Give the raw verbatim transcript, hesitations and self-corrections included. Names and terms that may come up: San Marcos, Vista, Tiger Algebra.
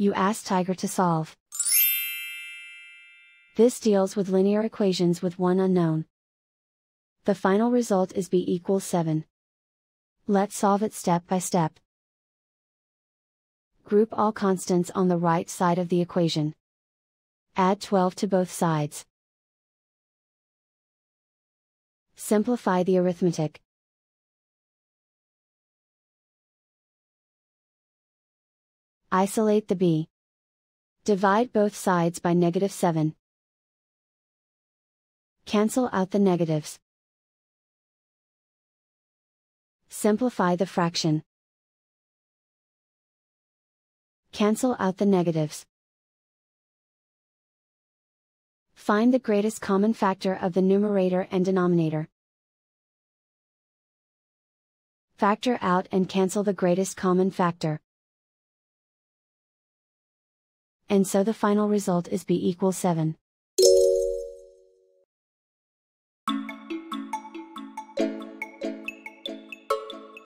you ask Tiger to solve. This deals with linear equations with one unknown. The final result is b equals seven. Let's solve it step by step. Group all constants on the right side of the equation. Add twelve to both sides. Simplify the arithmetic. Isolate the b. Divide both sides by negative seven. Cancel out the negatives. Simplify the fraction. Cancel out the negatives. Find the greatest common factor of the numerator and denominator. Factor out and cancel the greatest common factor. And so the final result is b equals seven.